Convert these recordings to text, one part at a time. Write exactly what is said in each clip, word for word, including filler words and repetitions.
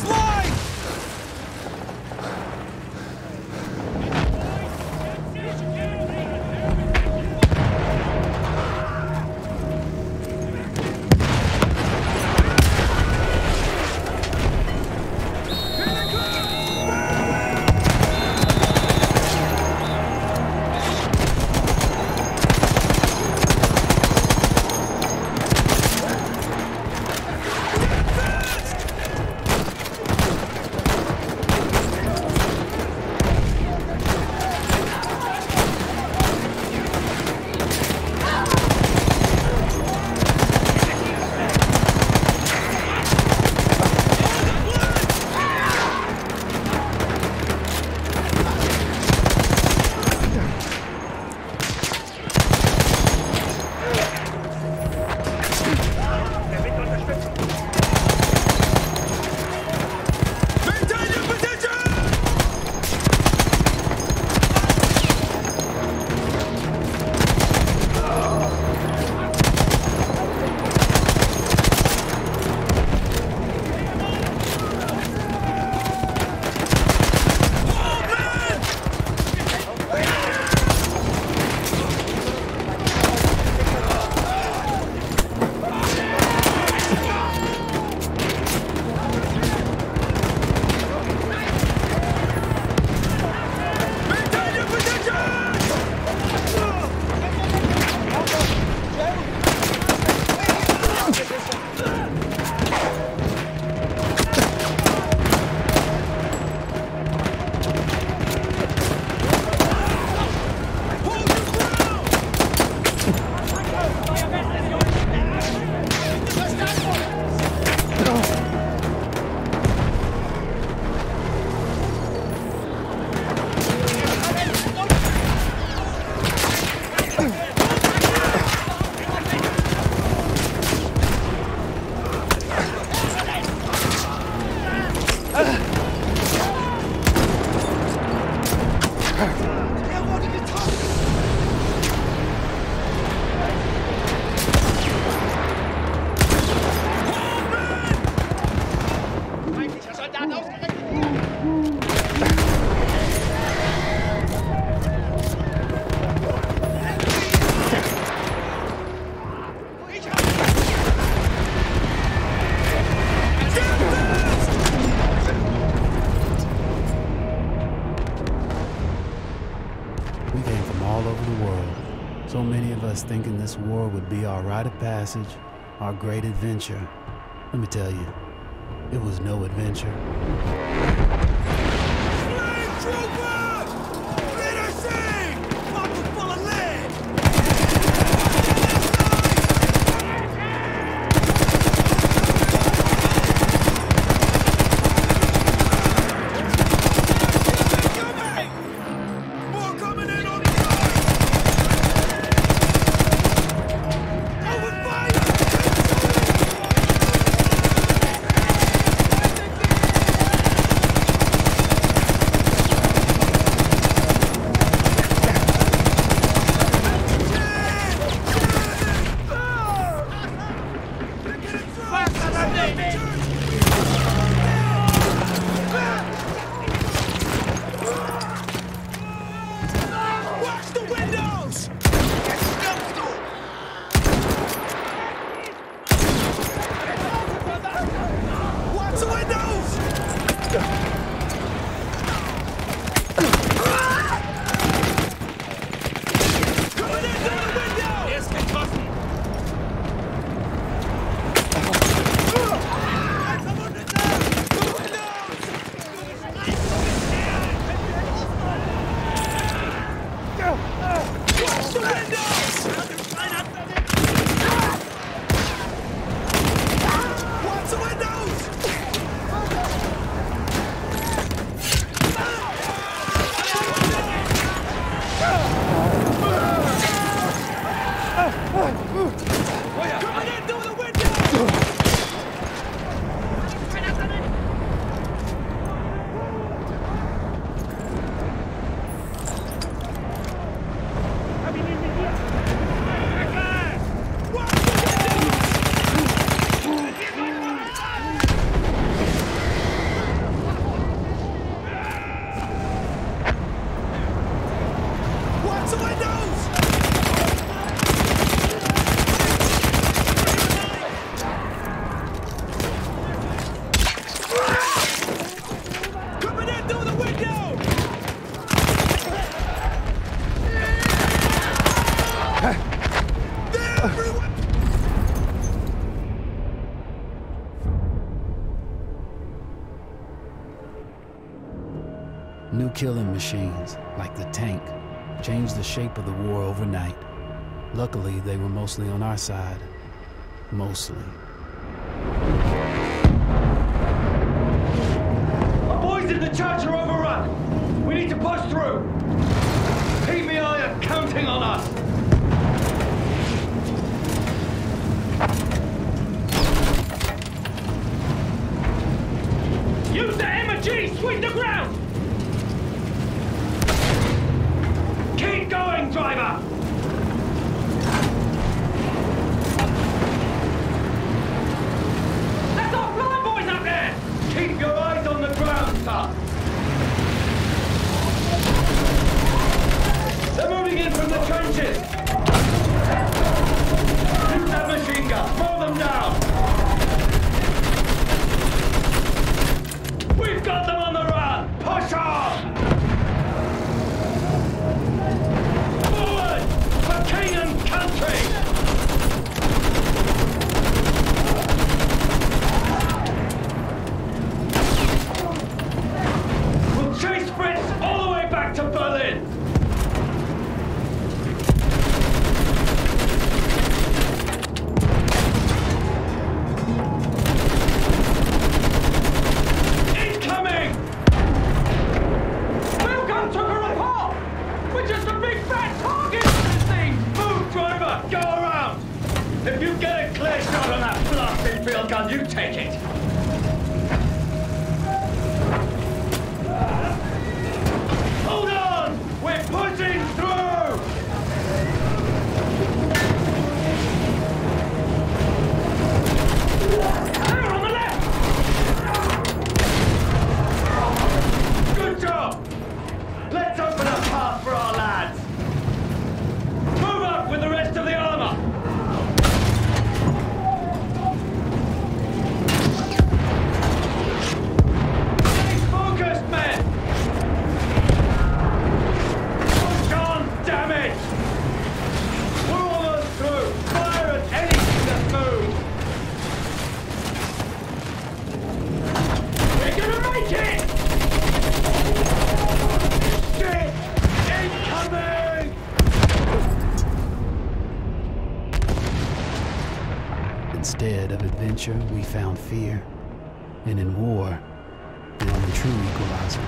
his line! Thinking this war would be our rite of passage, our great adventure. Let me tell you, it was no adventure. Slave troopers! Intercede! Bucket full of lead! Watch the windows! New killing machines, like the tank, changed the shape of the war overnight. Luckily, they were mostly on our side. Mostly. Our boys in the church are overrun! We need to push through! P B I are counting on us! Use the M G! Sweep the ground! Keep going, driver! That's our fly boys up there! Keep your eyes on the ground, sir! They're moving in from the trenches! Shoot that machine gun! Throw them down! We've got them on the run! Push on! Canaan country! We'll chase Fritz all the way back to Berlin! Incoming! Welcome to Berlin! We're just a big fat target! Driver, go around! If you get a clear shot on that blasting field gun, you take it! Hold on! We're pushing through! They're on the left! Good job! Let's open a path for our lads! With the rest of the armor! Stay focused, men! Push on, damn it! We're almost through! Fire at anything that moves! We're gonna make it! Shit! Incoming! Instead of adventure, we found fear. And in war, the only true equalizer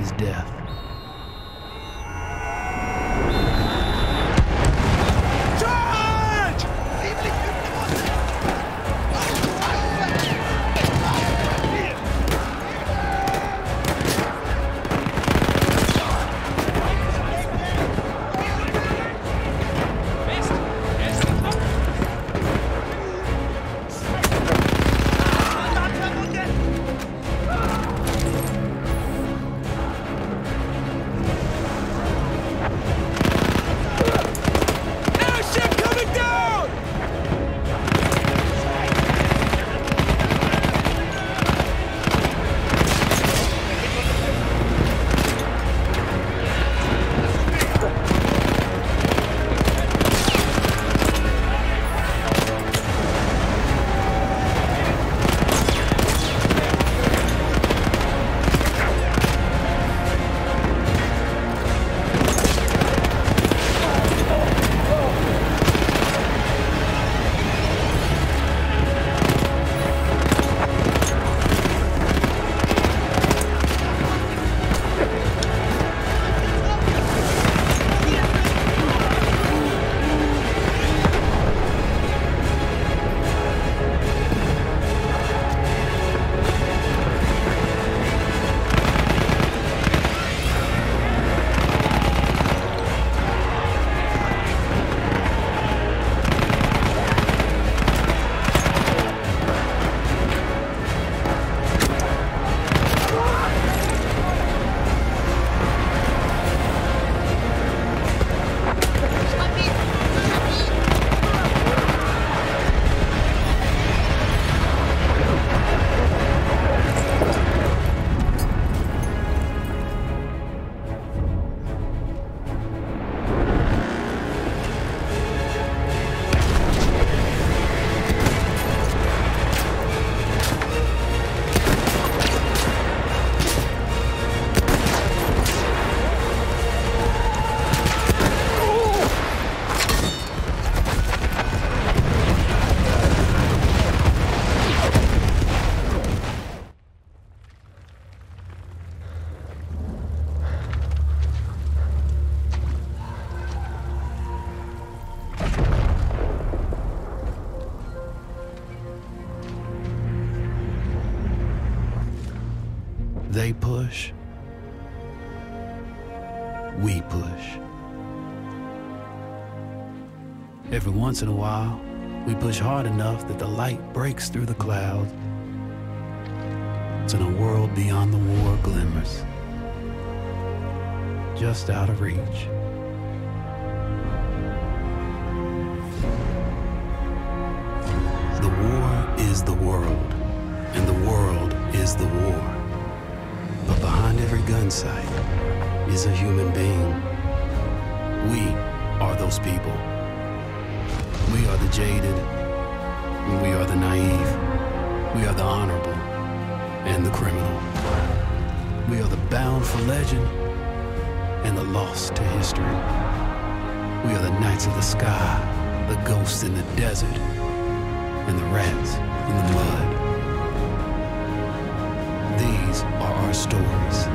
is death. They push, we push. Every once in a while, we push hard enough that the light breaks through the clouds and a world beyond the war glimmers, just out of reach. The war is the world, and the world is the war. But behind every gun sight is a human being. We are those people. We are the jaded, we are the naive, we are the honorable, and the criminal. We are the bound for legend and the lost to history. We are the knights of the sky, the ghosts in the desert, and the rats in the mud. These are our stories.